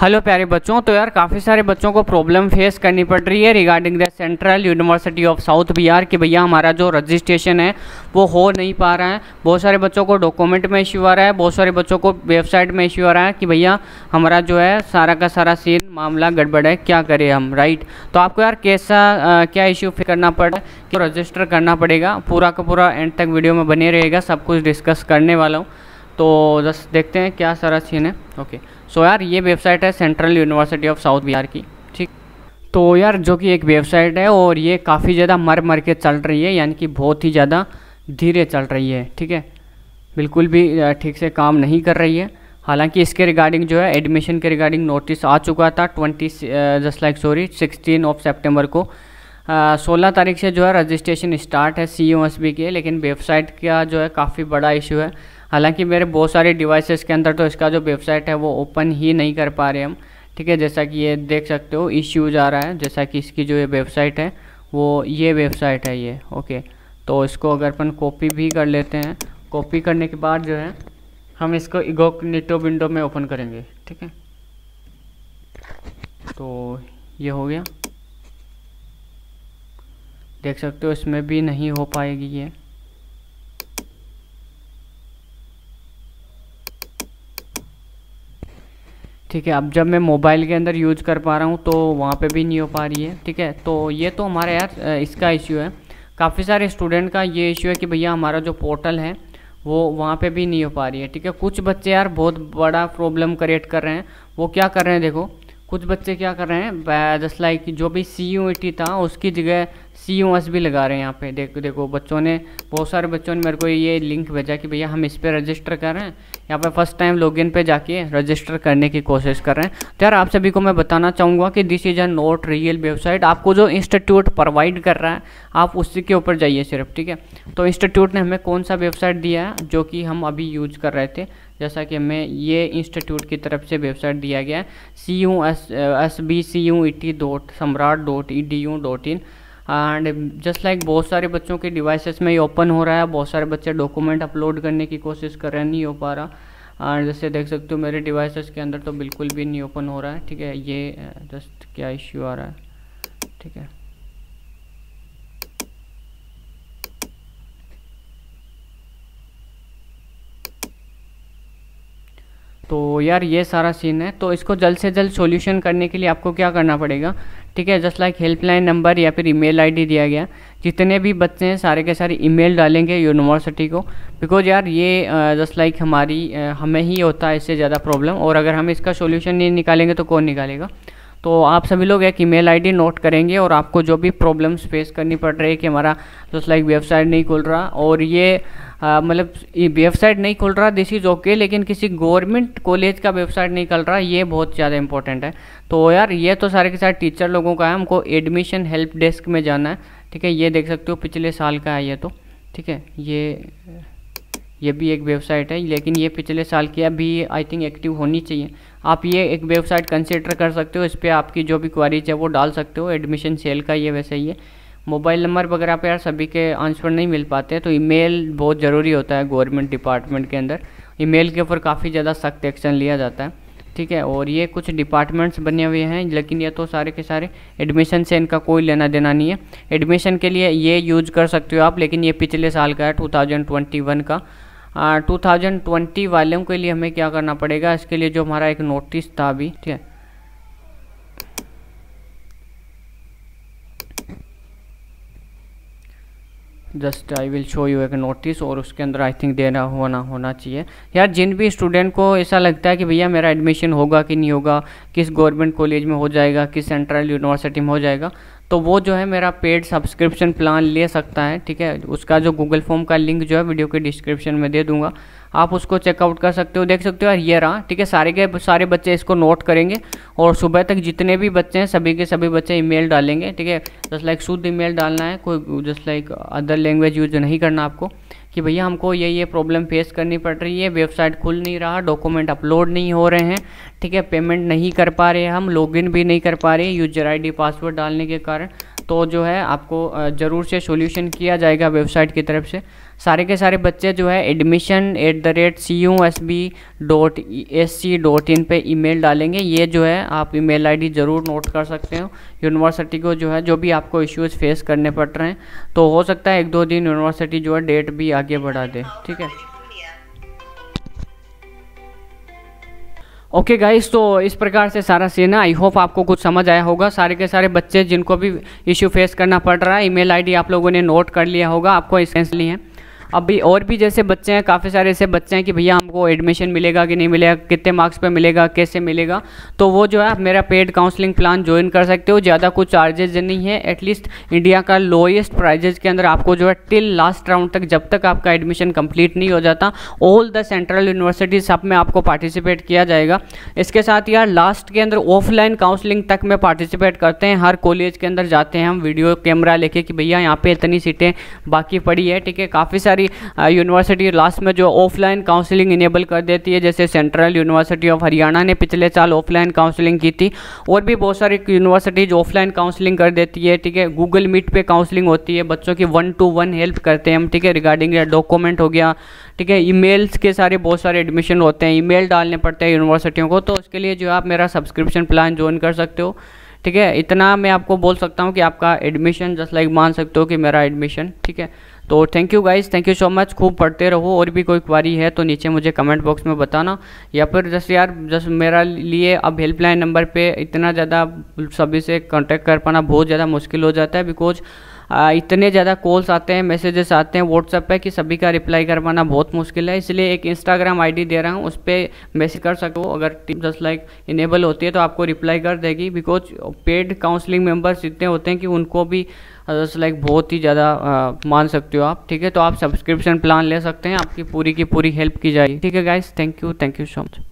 Hello प्यारे बच्चों, तो यार काफ़ी सारे बच्चों को प्रॉब्लम फेस करनी पड़ रही है regarding the central university of south Bihar कि भैया हमारा जो रजिस्ट्रेशन है वो हो नहीं पा रहा है। बहुत सारे बच्चों को डॉक्यूमेंट में इश्यू आ रहा है, बहुत सारे बच्चों को वेबसाइट में इश्यू आ रहा है कि भैया हमारा जो है सारा का सारा सीन मामला गड़बड़ है, क्या करें हम, राइट। तो आपको यार कैसा क्या इश्यू करना पड़ रहा है कि रजिस्टर करना पड़ेगा। पूरा का पूरा एंड तक वीडियो में बने रहेगा, सब कुछ डिस्कस करने वाला हूँ। तो जस्ट देखते हैं क्या सारा सीन है। ओके सो यार ये वेबसाइट है central university of south Bihar की, ठीक। तो यार जो कि एक वेबसाइट है और ये काफ़ी ज़्यादा मर के चल रही है, यानी कि बहुत ही ज़्यादा धीरे चल रही है, ठीक है। बिल्कुल भी ठीक से काम नहीं कर रही है। हालांकि इसके रिगार्डिंग जो है एडमिशन के रिगार्डिंग नोटिस आ चुका था 16 सितंबर को। 16 तारीख से जो है रजिस्ट्रेशन स्टार्ट है CUSB के, लेकिन वेबसाइट का जो है काफ़ी बड़ा इशू है। हालांकि मेरे बहुत सारे डिवाइसेस के अंदर तो इसका जो वेबसाइट है वो ओपन ही नहीं कर पा रहे हम, ठीक है। जैसा कि ये देख सकते हो इश्यूज आ रहा है, जैसा कि इसकी जो ये वेबसाइट है वो ये वेबसाइट है ये, ओके। तो इसको अगर अपन कॉपी भी कर लेते हैं, कॉपी करने के बाद जो है हम इसको इनकॉग्निटो विंडो में ओपन करेंगे, ठीक है। तो ये हो गया, देख सकते हो इसमें भी नहीं हो पाएगी ये, ठीक है। अब जब मैं मोबाइल के अंदर यूज कर पा रहा हूँ तो वहाँ पे भी नहीं हो पा रही है, ठीक है। तो ये तो हमारा यार इसका इश्यू है, काफ़ी सारे स्टूडेंट का ये इश्यू है कि भैया हमारा जो पोर्टल है वो वहाँ पे भी नहीं हो पा रही है, ठीक है। कुछ बच्चे यार बहुत बड़ा प्रॉब्लम क्रिएट कर रहे हैं। वो क्या कर रहे हैं देखो, कुछ बच्चे क्या कर रहे हैं, जस्ट लाइक जो भी CUET था उसकी जगह CUSB लगा रहे हैं। यहाँ पे देखो बच्चों ने, बहुत सारे बच्चों ने मेरे को ये लिंक भेजा कि भैया हम इस पर रजिस्टर कर रहे हैं, यहाँ पे फर्स्ट टाइम लॉगिन पे जाके रजिस्टर करने की कोशिश कर रहे हैं। तो यार आप सभी को मैं बताना चाहूँगा कि this is a not real website. आपको जो इंस्टीट्यूट प्रोवाइड कर रहा है आप उसी के ऊपर जाइए सिर्फ, ठीक है। तो इंस्टीट्यूट ने हमें कौन सा वेबसाइट दिया है जो कि हम अभी यूज कर रहे थे, जैसा कि हमें ये इंस्टीट्यूट की तरफ से वेबसाइट दिया गया है CUSB.samrat.edu.in। एंड जस्ट लाइक बहुत सारे बच्चों के डिवाइसेस में ये ओपन हो रहा है, बहुत सारे बच्चे डॉक्यूमेंट अपलोड करने की कोशिश कर रहे हैं, नहीं हो पा रहा। एंड जैसे देख सकते हो मेरे डिवाइसेस के अंदर तो बिल्कुल भी नहीं ओपन हो रहा है, ठीक है। ये जस्ट क्या इश्यू आ रहा है, ठीक है। तो यार ये सारा सीन है, तो इसको जल्द से जल्द सॉल्यूशन करने के लिए आपको क्या करना पड़ेगा, ठीक है। जस्ट लाइक हेल्पलाइन नंबर या फिर ईमेल आईडी दिया गया, जितने भी बच्चे हैं सारे के सारे ईमेल डालेंगे यूनिवर्सिटी को, बिकॉज यार ये जस्ट लाइक हमें ही होता है इससे ज़्यादा प्रॉब्लम। और अगर हम इसका सॉल्यूशन नहीं निकालेंगे तो कौन निकालेगा। तो आप सभी लोग एक ईमेल आईडी नोट करेंगे और आपको जो भी प्रॉब्लम्स फेस करनी पड़ रही है कि हमारा जस्ट लाइक वेबसाइट नहीं खुल रहा, और ये मतलब वेबसाइट नहीं खुल रहा दिस इज़ ओके, लेकिन किसी गवर्नमेंट कॉलेज का वेबसाइट नहीं खुल रहा, ये बहुत ज़्यादा इंपॉर्टेंट है। तो यार ये तो सारे के सारे टीचर लोगों का है, हमको एडमिशन हेल्प डेस्क में जाना है, ठीक है। ये देख सकते हो पिछले साल का है ये, तो ठीक है। ये भी एक वेबसाइट है, लेकिन ये पिछले साल की अभी आई थिंक एक्टिव होनी चाहिए। आप ये एक वेबसाइट कंसिडर कर सकते हो, इस पर आपकी जो भी क्वारीज है वो डाल सकते हो। एडमिशन सेल का ये वैसे ही है। मोबाइल नंबर वगैरह पे यार सभी के आंसर नहीं मिल पाते, तो ईमेल बहुत ज़रूरी होता है। गवर्नमेंट डिपार्टमेंट के अंदर ईमेल के ऊपर काफ़ी ज़्यादा सख्त एक्शन लिया जाता है, ठीक है। और ये कुछ डिपार्टमेंट्स बने हुए हैं, लेकिन ये तो सारे के सारे एडमिशन से इनका कोई लेना देना नहीं है। एडमिशन के लिए ये यूज कर सकते हो आप, लेकिन ये पिछले साल का है 2021 का। 2020 वालों के लिए हमें क्या करना पड़ेगा, इसके लिए जो हमारा एक नोटिस था अभी, ठीक है। Just I will show you एक नोटिस, और उसके अंदर आई थिंक देना होना चाहिए। यार जिन भी स्टूडेंट को ऐसा लगता है कि भैया मेरा एडमिशन होगा कि नहीं होगा, किस गवर्नमेंट कॉलेज में हो जाएगा, किस सेंट्रल यूनिवर्सिटी में हो जाएगा, तो वो जो है मेरा पेड सब्सक्रिप्शन प्लान ले सकता है, ठीक है। उसका जो गूगल फॉर्म का लिंक जो है वीडियो के डिस्क्रिप्शन में दे दूंगा, आप उसको चेकआउट कर सकते हो। देख सकते हो यार ये रहा, ठीक है। सारे के सारे बच्चे इसको नोट करेंगे और सुबह तक जितने भी बच्चे हैं सभी के सभी बच्चे ईमेल डालेंगे, ठीक है। जस्ट लाइक शुद्ध ईमेल डालना है, कोई just like other language use नहीं करना आपको कि भैया हमको ये प्रॉब्लम फेस करनी पड़ रही है, वेबसाइट खुल नहीं रहा, डॉक्यूमेंट अपलोड नहीं हो रहे हैं, ठीक है। पेमेंट नहीं कर पा रहे हम, लॉगिन भी नहीं कर पा रहे यूजर आईडी पासवर्ड डालने के कारण। तो जो है आपको ज़रूर से सॉल्यूशन किया जाएगा वेबसाइट की तरफ से। सारे के सारे बच्चे जो है admission@CUSB.ac.in पर ईमेल डालेंगे। ये जो है आप ईमेल आईडी ज़रूर नोट कर सकते हो। यूनिवर्सिटी को जो है जो भी आपको इश्यूज़ फेस करने पड़ रहे हैं, तो हो सकता है 1-2 दिन यूनिवर्सिटी जो है डेट भी आगे बढ़ा दे। ठीक है, ओके गाइस, तो इस प्रकार से सारा सीन है। आई होप आपको कुछ समझ आया होगा। सारे के सारे बच्चे जिनको भी इश्यू फेस करना पड़ रहा है, ईमेल आईडी आप लोगों ने नोट कर लिया होगा, आपको इसेंस लिए हैं। अभी और भी जैसे बच्चे हैं, काफ़ी सारे ऐसे बच्चे हैं कि भैया हमको एडमिशन मिलेगा कि नहीं मिलेगा, कितने मार्क्स पे मिलेगा, कैसे मिलेगा, तो वो जो है आप मेरा पेड काउंसलिंग प्लान ज्वाइन कर सकते हो। ज़्यादा कुछ चार्जेज नहीं है, एटलीस्ट इंडिया का लोएस्ट प्राइजेज के अंदर आपको जो है टिल लास्ट राउंड तक, जब तक आपका एडमिशन कंप्लीट नहीं हो जाता, ऑल द सेंट्रल यूनिवर्सिटीज सब में आपको पार्टिसिपेट किया जाएगा। इसके साथ यार लास्ट के अंदर ऑफलाइन काउंसलिंग तक में पार्टिसिपेट करते हैं। हर कॉलेज के अंदर जाते हैं हम वीडियो कैमरा लेके कि भैया यहाँ पर इतनी सीटें बाकी पड़ी है। ठीक है, काफ़ी यूनिवर्सिटी लास्ट में जो ऑफलाइन काउंसलिंग इनेबल कर देती है, जैसे सेंट्रल यूनिवर्सिटी ऑफ हरियाणा ने पिछले साल ऑफलाइन काउंसलिंग की थी, और भी बहुत सारी यूनिवर्सिटीज ऑफलाइन काउंसलिंग कर देती है। ठीक है, गूगल मीट पे काउंसलिंग होती है, बच्चों की 1-to-1 हेल्प करते हैं हम। ठीक है, रिगार्डिंग डॉक्यूमेंट हो गया, ठीक है, ईमेल्स के सारे बहुत सारे एडमिशन होते हैं, ईमेल डालने पड़ते हैं यूनिवर्सिटियों को, तो उसके लिए जो आप मेरा सब्सक्रिप्शन प्लान ज्वाइन कर सकते हो। ठीक है, इतना मैं आपको बोल सकता हूँ कि आपका एडमिशन जस्ट लाइक मान सकते हो कि मेरा एडमिशन। ठीक है, तो thank you guys, thank you so much. खूब पढ़ते रहो, और भी कोई क्वारी है तो नीचे मुझे कमेंट बॉक्स में बताना, या फिर जस्ट मेरा लिए अब हेल्पलाइन नंबर पे इतना ज़्यादा सभी से कांटेक्ट कर पाना बहुत ज़्यादा मुश्किल हो जाता है, बिकॉज इतने ज़्यादा कॉल्स आते हैं, मैसेजेस आते हैं व्हाट्सएप पे कि सभी का रिप्लाई कर पाना बहुत मुश्किल है। इसलिए एक इंस्टाग्राम आईडी दे रहा हूँ, उस पर मैसेज कर सको, अगर जस्ट लाइक इनेबल होती है तो आपको रिप्लाई कर देगी, बिकॉज पेड काउंसलिंग मेंबर्स इतने होते हैं कि उनको भी जस्ट लाइक बहुत ही ज़्यादा मान सकते हो आप। ठीक है, तो आप सब्सक्रिप्शन प्लान ले सकते हैं, आपकी पूरी की पूरी हेल्प की जाएगी। ठीक है guys, thank you so much.